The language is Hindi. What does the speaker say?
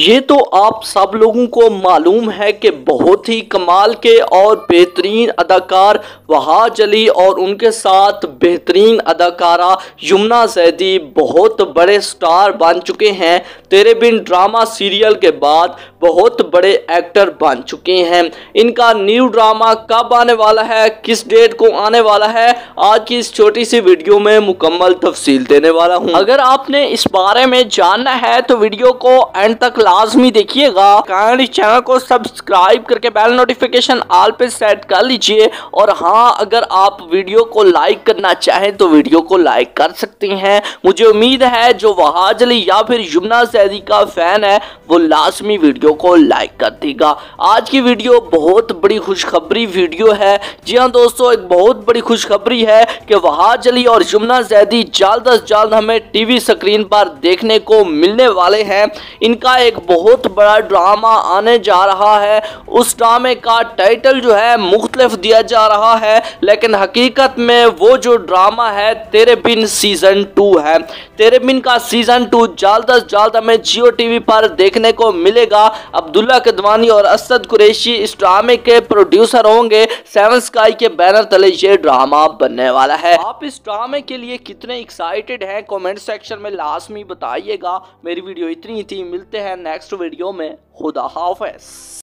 ये तो आप सब लोगों को मालूम है कि बहुत ही कमाल के और बेहतरीन अदाकार वहाज अली और उनके साथ बेहतरीन अदाकारा यमुना ज़ैदी बहुत बड़े स्टार बन चुके हैं। तेरे बिन ड्रामा सीरियल के बाद बहुत बड़े एक्टर बन चुके हैं। इनका न्यू ड्रामा कब आने वाला है, किस डेट को आने वाला है, आज की इस छोटी सी वीडियो में मुकम्मल तफसील देने वाला हूँ। अगर आपने इस बारे में जानना है तो वीडियो को एंड तक लाजमी देखिएगा। काइंडली चैनल को सब्सक्राइब करके बेल नोटिफिकेशन ऑल पे सेट कर लीजिए। और हाँ, अगर आप वीडियो को लाइक करना चाहें तो वीडियो को लाइक कर सकते हैं। मुझे उम्मीद है जो वहाज अली या फिर यमुना ज़ैदी का फैन है वो लाजमी वीडियो को लाइक कर देगा। आज की वीडियो बहुत बड़ी खुशखबरी वीडियो है। जी हाँ दोस्तों, एक बहुत बड़ी खुशखबरी है कि वहाज अली और यमुना ज़ैदी जल्द अज जल्द हमें टीवी स्क्रीन पर देखने को मिलने वाले हैं। इनका एक बहुत बड़ा ड्रामा आने जा रहा है। उस ड्रामे का टाइटल जो है मुख्तलिफ दिया जा रहा है, लेकिन हकीकत में वो जो ड्रामा है तेरे बिन सीज़न 2 है। तेरे बिन का सीज़न 2 जल्द अज जल्द हमें जियो टीवी पर देखने को मिलेगा। अब्दुल्ला कदवानी और असद कुरेशी इस ड्रामे के प्रोड्यूसर होंगे। 7 स्काई के बैनर तले ये ड्रामा बनने वाला है। आप इस ड्रामे के लिए कितने एक्साइटेड हैं कमेंट सेक्शन में लाजमी बताइएगा। मेरी वीडियो इतनी थी, मिलते हैं नेक्स्ट वीडियो में। खुदा हाफिज़।